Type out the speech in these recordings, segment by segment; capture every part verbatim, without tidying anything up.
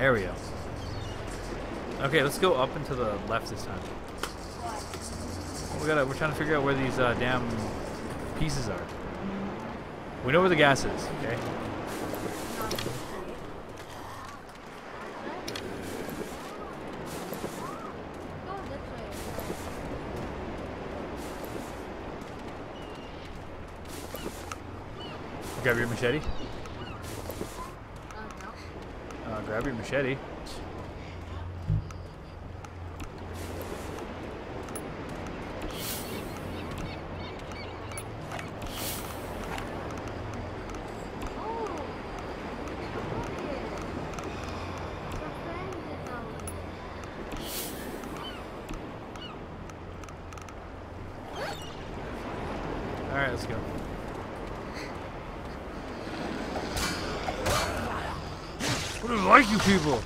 There we go. Okay, let's go up and to the left this time. We gotta, we're trying to figure out where these uh, damn pieces are. We know where the gas is, okay? Grab your machete. Uh, grab your machete. Alright, let's go. I don't like you people!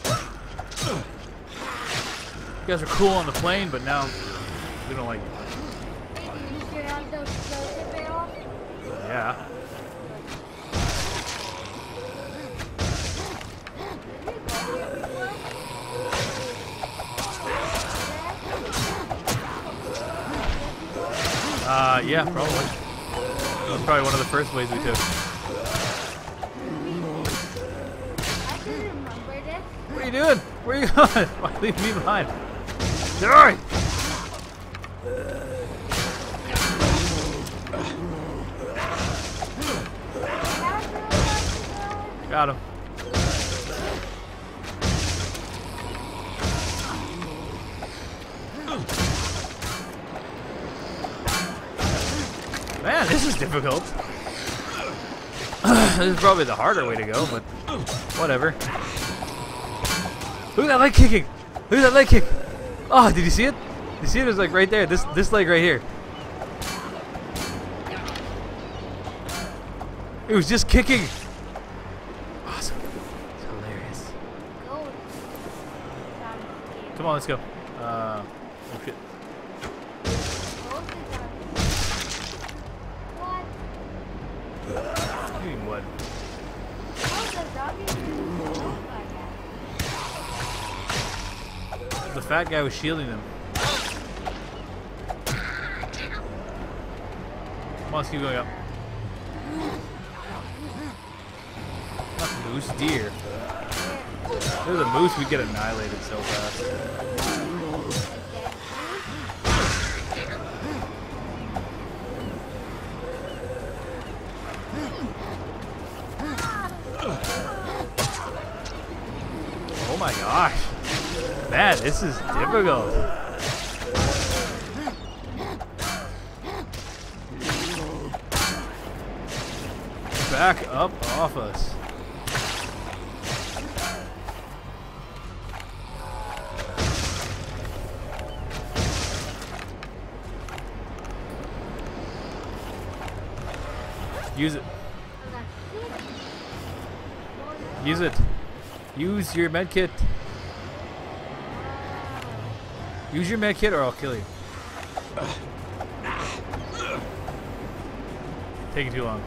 You guys are cool on the plane, but now we don't like you. Yeah. Uh, yeah, probably. That was probably one of the first ways we took. I can remember this. What are you doing? Where are you going? Why leave me behind? Sorry! Got him. Man, this is difficult. This is probably the harder way to go, but whatever. Look at that leg kicking! Look at that leg kick! Oh, did you see it? Did you see it? It was like right there. This this leg right here. It was just kicking. Awesome. It's hilarious. Come on, let's go. Uh, oh shit. What? The fat guy was shielding them. Come on, let's keep going up. Not moose, deer. If there's a moose, we'd get annihilated so fast. Oh my gosh. Man, this is difficult. Back up off us. Use it. Use it. Use your med kit. Use your med kit or I'll kill you. Taking too long.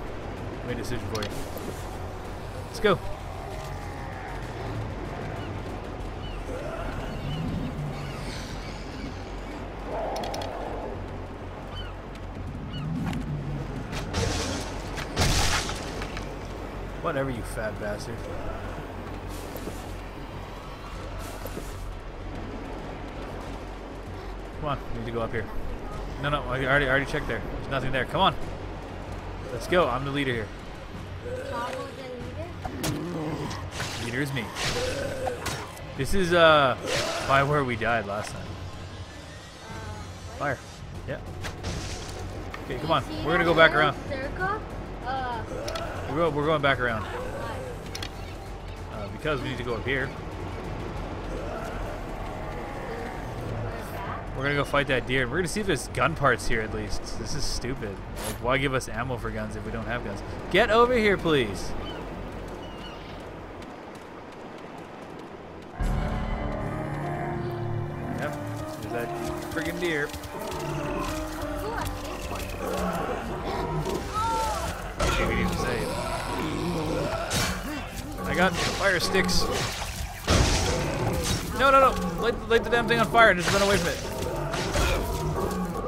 I made a decision for you. Let's go. Whatever, you fat bastard. Come on, we need to go up here. No, no, I already, I already checked there. There's nothing there. Come on. Let's go. I'm the leader here. The leader is me. This is uh, by where we died last time. Fire. Yeah. Okay, come on. We're going to go back around. We're going back around. Uh, because we need to go up here. We're gonna go fight that deer. We're gonna see if there's gun parts here at least. This is stupid. Like, why give us ammo for guns if we don't have guns? Get over here, please. Yep, there's that friggin' deer. I think we need to save. I got fire sticks. No, no, no! Light, light the damn thing on fire and just run away from it.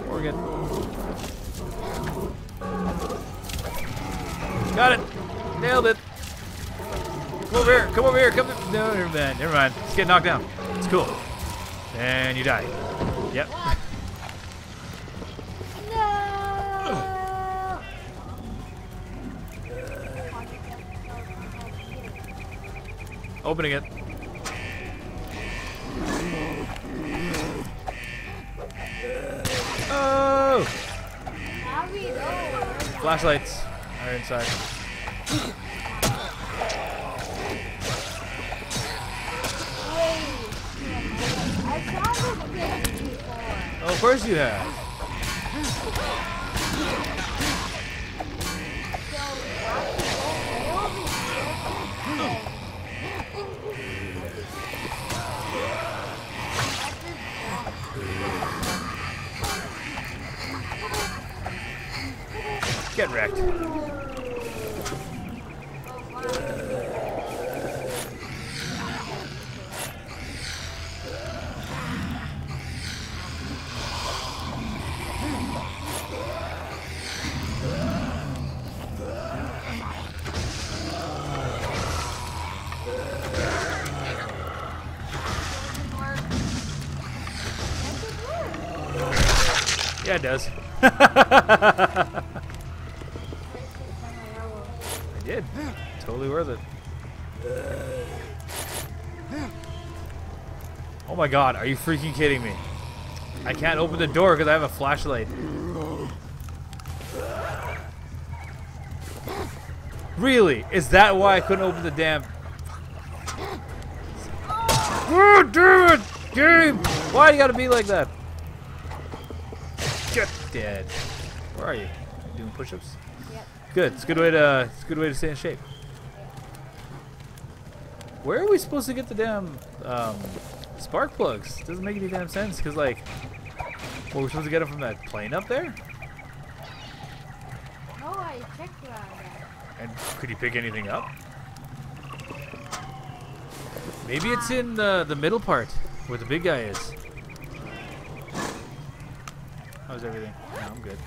We're good. Got it! Nailed it! Come over here! Come over here! Come to... No, never mind. Never mind. Just get knocked down. It's cool. And you die. Yep. Opening it. Oh! Flashlights are inside. Oh, of course you have. Get wrecked. Yeah, it does. Did. Totally worth it. Oh my god, are you freaking kidding me? I can't open the door because I have a flashlight. Really? Is that why I couldn't open the damn... Oh, damn it! Game! Why do you gotta be like that? Get dead. Where are you? Doing push-ups? Good. It's a good way to. It's a good way to stay in shape. Where are we supposed to get the damn um, spark plugs? Doesn't make any damn sense. Because like, well, we're supposed to get them from that plane up there. No, I checked that. And could you pick anything up? Maybe it's in the the middle part where the big guy is. How's everything? No, I'm good.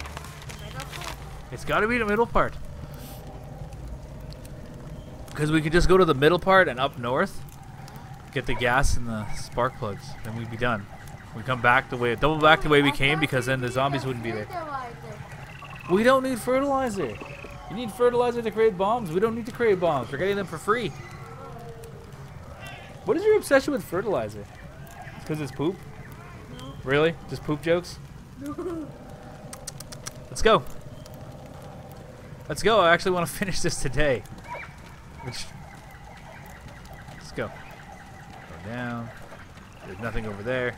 It's got to be the middle part. Because we could just go to the middle part and up north, get the gas and the spark plugs, then we'd be done. We come back the way, double back the way we came, because then the zombies wouldn't be there. We don't need fertilizer. You need fertilizer to create bombs. We don't need to create bombs. We're getting them for free. What is your obsession with fertilizer? Because it's poop? Really? Just poop jokes? Let's go. Let's go. I actually want to finish this today. Which, let's go. Go down. There's nothing over there.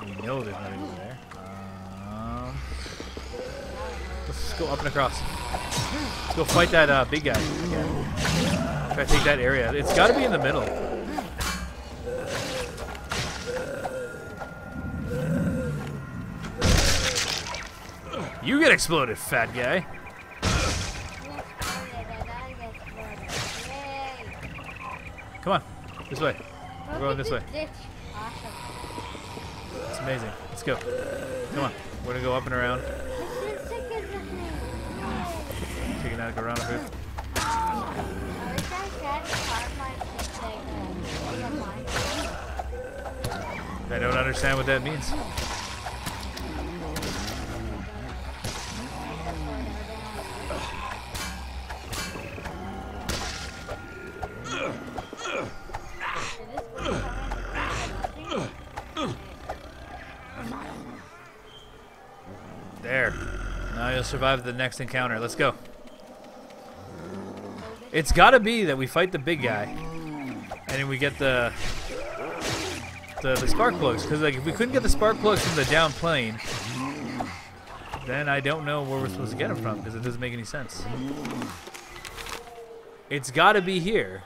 We know there's nothing over there. Um, let's just go up and across. Let's go fight that uh, big guy again. Try to take that area. It's got to be in the middle. You get exploded, fat guy. Come on, this way. We're going this way. It's amazing. Let's go. Come on. We're gonna go up and around. Taking out a round of food. I don't understand what that means. There. Now you'll survive the next encounter. Let's go. It's gotta be that we fight the big guy, and then we get the the, the spark plugs. Because like if we couldn't get the spark plugs from the down plane, then I don't know where we're supposed to get them from because it doesn't make any sense. It's gotta be here.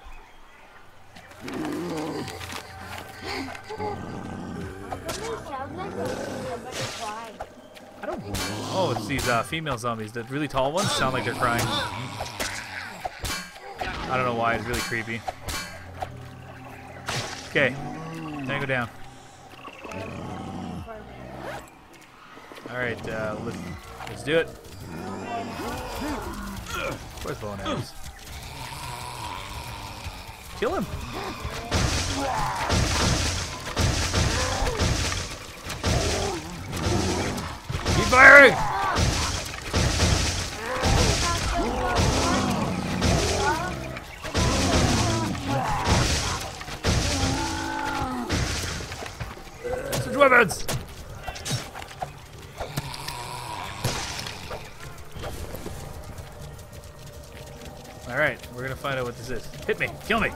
I don't. Oh, it's these uh, female zombies. The really tall ones sound like they're crying. I don't know why. It's really creepy. Okay. Now go down. Alright, uh, let's, let's do it. Where's the one else? Kill him! Keep firing! Switch weapons! Alright, we're gonna find out what this is. Hit me! Kill me!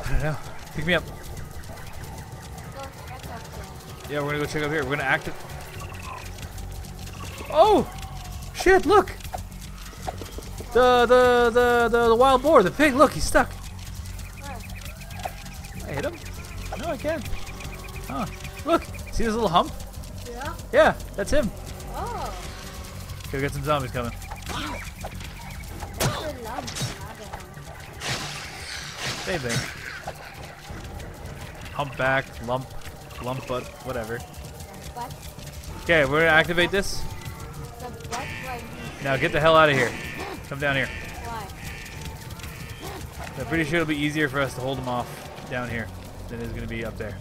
I don't know. Pick me up. Yeah, we're gonna go check up here. We're gonna act it. Oh! Shit, look! The, the, the, the, the wild boar, the pig, look, he's stuck. I hit him? No, I can't. Huh. Look, see this little hump? Yeah. Yeah, that's him. Oh. Okay, we got some zombies coming. Same thing. Humpback, lump, lump butt, whatever. Okay, we're gonna activate this. Now get the hell out of here. Come down here. I'm pretty sure it'll be easier for us to hold them off down here than it's gonna be up there.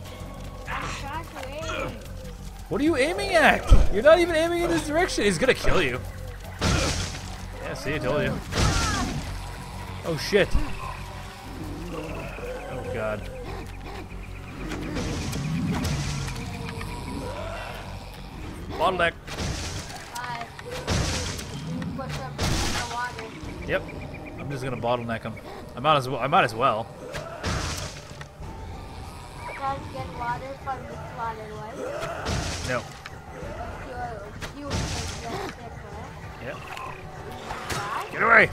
What are you aiming at? You're not even aiming in this direction. He's gonna kill you. Yeah, see, I told you. Oh shit. Oh god. Bottleneck. Yep. I'm just gonna bottleneck him. I might as well. I might as well. Get water from this water one? No. Yeah. Get away!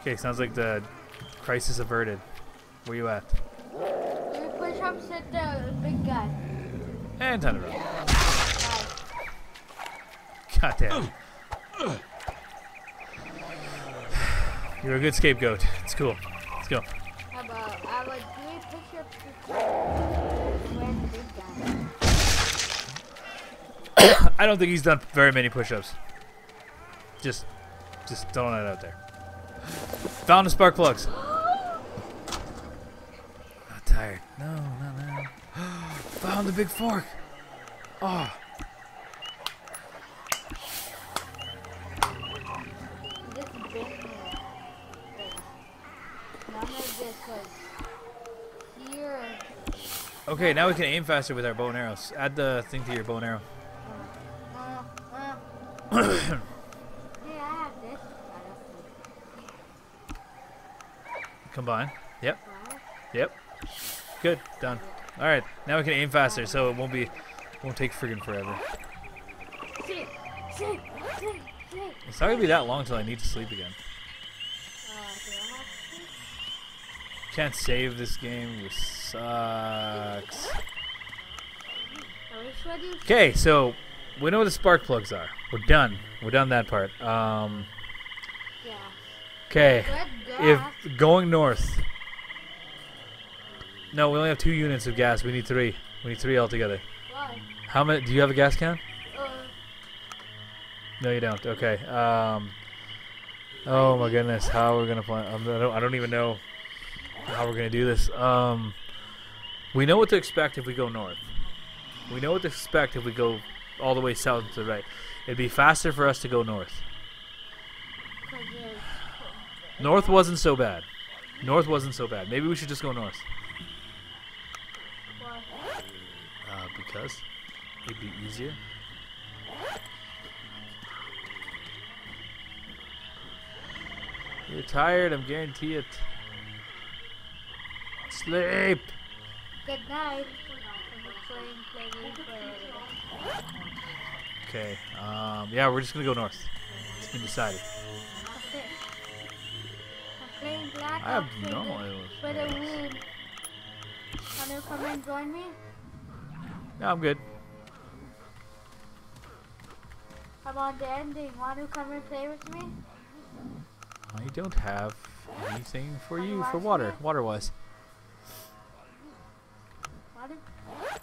Okay, sounds like the crisis averted. Where you at? We're trying to set the big guy. And turn around. God damn. You're a good scapegoat. It's cool. Let's go. How about I would do a picture of the big guy? I don't think he's done very many push-ups. Just, just throwing that out there. Found the spark plugs. I'm tired. No, not now. Found the big fork. Oh. Okay, now we can aim faster with our bow and arrows. Add the thing to your bow and arrow. Yeah, I have this. Combine. Yep. Yep. Good. Done. All right. Now we can aim faster, so it won't be, won't take friggin' forever. It's not gonna be that long till I need to sleep again. Can't save this game, it sucks. Okay, so we know what the spark plugs are. We're done. We're done that part. Um, okay, if going north. No, we only have two units of gas. We need three. We need three altogether. How many? Do you have a gas count? No, you don't. Okay. Um, oh my goodness, how are we gonna plan? I don't, I don't even know how we're gonna do this. Um, we know what to expect if we go north. We know what to expect if we go all the way south to the right. It'd be faster for us to go north. North wasn't so bad. North wasn't so bad. Maybe we should just go north. Uh, because it'd be easier. You're tired, I'm guarantee it. Sleep. Good night. Okay. Um. Yeah, we're just gonna go north. It's been decided. I'm Black I have no idea. Can you come and join me? No, I'm good. I'm on the ending. Want to come and play with me? I don't have anything for you for water. Water was.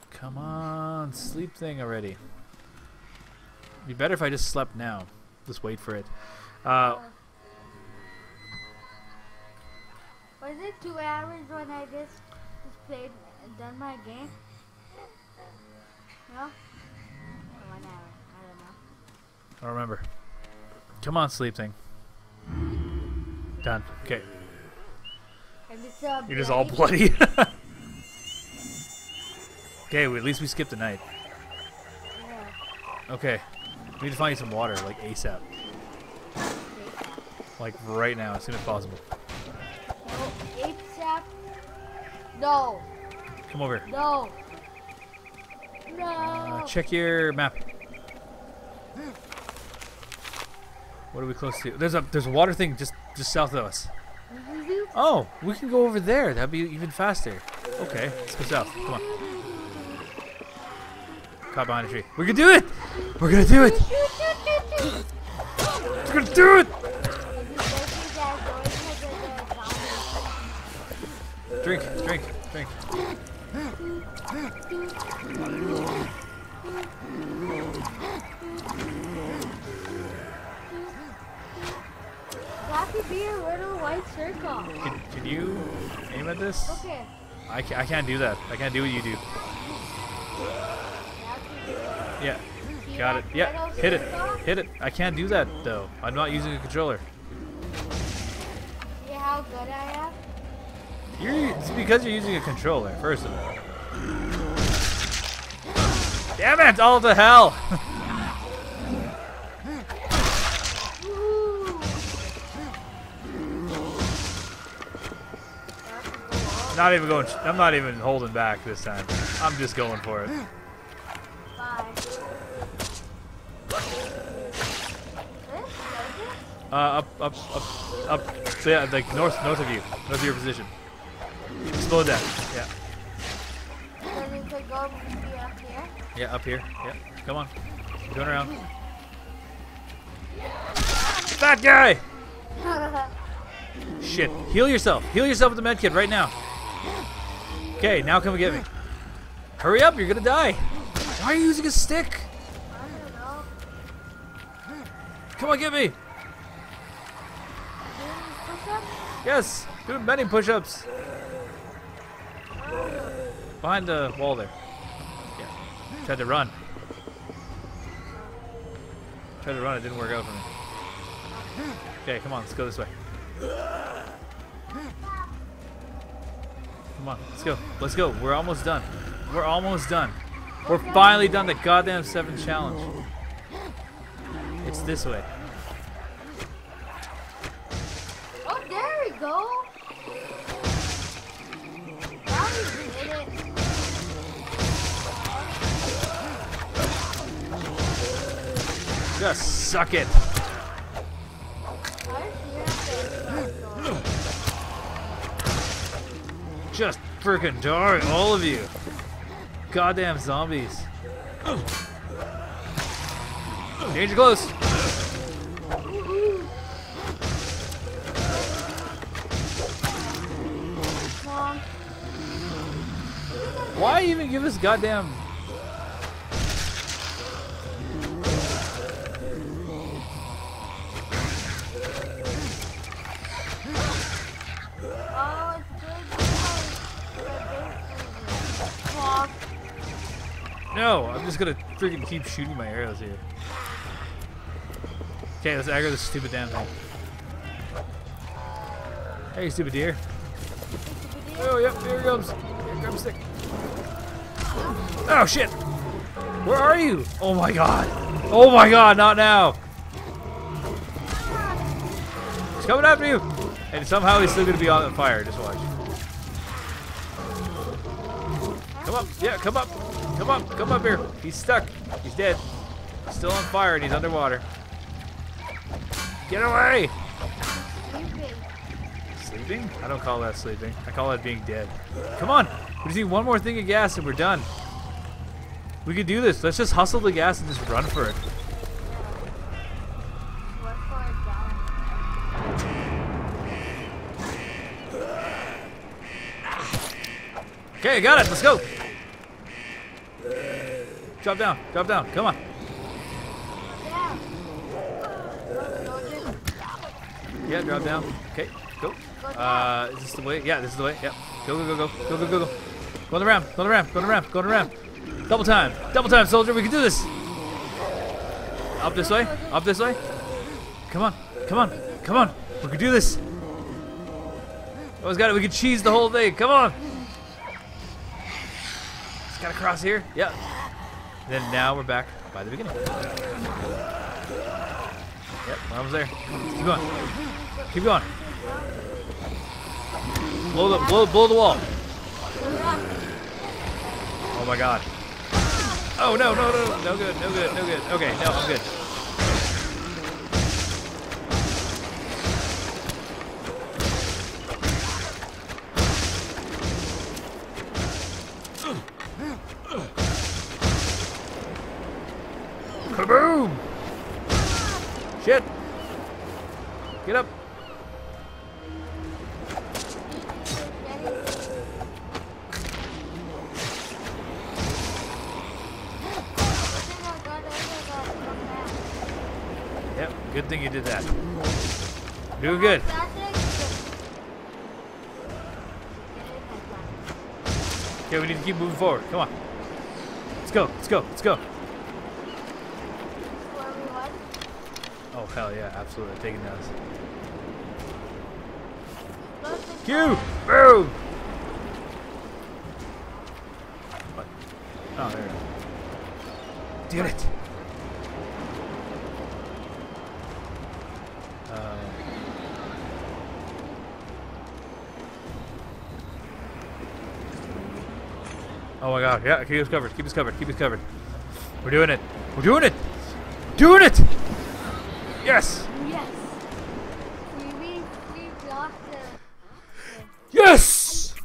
Come on, sleep thing already. It'd be better if I just slept now. Just wait for it. Uh, was it two hours when I just, just played and done my game? No? Or one hour. I don't know. I don't remember. Come on, sleep thing. Done. Okay. You're just all bloody. Okay, well, at least we skipped a night. Yeah. Okay. We need to find you some water, like ASAP. Like right now, as soon as possible. No, ASAP. No. Come over. No. No. Uh, check your map. What are we close to? There's a there's a water thing just just south of us. Oh, we can go over there. That'd be even faster. Okay, let's go south. Come on. Caught behind a tree. We're gonna do it! We're gonna do it! We're gonna do it! Drink, drink, drink. That could be a little white circle. Can, can you aim at this? Okay. I, ca I can't do that. I can't do what you do. Yeah, got it. Yeah, hit it. Hit it. I can't do that, though. I'm not using a controller. See how good I am? You're, it's because you're using a controller, first of all. Damn it! All to hell! Not even going. I'm not even holding back this time. I'm just going for it. Uh, up, up, up, up. So yeah, like north, north of you, north of your position. Slow down. Yeah. Yeah, up here. Yeah, come on. Going around. Fat guy. Shit. Heal yourself. Heal yourself with the med kit right now. Okay, now come and get me. Hurry up! You're gonna die. Why are you using a stick? Come on, get me. Yes, do many push-ups. Behind the wall there. Yeah, tried to run. Tried to run, it didn't work out for me. Okay, come on, let's go this way. Come on, let's go, let's go. We're almost done. We're almost done. We're finally done the goddamn seven challenge. It's this way. Go. Just suck it. Just freaking die, all of you. Goddamn zombies. Danger close. Why even give us goddamn... No, I'm just gonna freaking keep shooting my arrows here. Okay, let's aggro this stupid damn thing. Hey, stupid deer. Oh, yep, here it comes. Here comes stick. Oh shit! Where are you? Oh my god! Oh my god! Not now! He's coming after you! And somehow he's still gonna be on fire. Just watch. Come up! Yeah, come up! Come up! Come up here! He's stuck. He's dead. He's still on fire and he's underwater. Get away! Sleeping? I don't call that sleeping. I call that being dead. Come on! We just need one more thing of gas and we're done. We could do this. Let's just hustle the gas and just run for it. Okay, got it. Let's go. Drop down. Drop down. Come on. Yeah, drop down. Okay, go. Uh, is this the way? Yeah, this is the way. Yeah. Go, go, go, go. Go, go, go, go. Go on the ramp. Go on the ramp. Go on the ramp. Go on the ramp. Double time. Double time, soldier. We can do this. Up this way. Up this way. Come on. Come on. Come on. We can do this. Always got it. We can cheese the whole thing. Come on. Just gotta cross here. Yeah. Then now we're back by the beginning. Yep, I was there. Keep going. Keep going. Blow the blow blow the wall. Oh my god. Oh no no no no good no good no good. Okay, no, I'm good. Kaboom! Shit! Get up! Yep, good thing you did that. Doing good. Okay, we need to keep moving forward. Come on. Let's go, let's go, let's go. Oh, hell yeah, absolutely. Taking those. Q! Boom! What? Oh, there we go. Do it! Uh, oh my god, yeah, keep us covered, keep us covered, keep us covered. We're doing it! We're doing it! Doing it! Yes! Yes! We, we, we blocked the... Yes!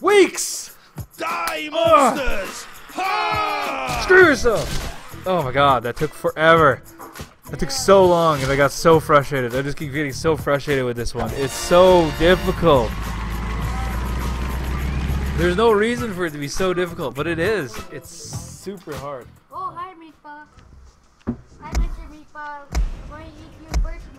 Weeks! Die, monsters! Oh. Ha! Screw yourself! Oh my god, that took forever. That took so long and I got so frustrated. I just keep getting so frustrated with this one. It's so difficult. There's no reason for it to be so difficult, but it is. It's super hard. Oh, hi, Meatball. Hi, Mister Meatball. Why did you first?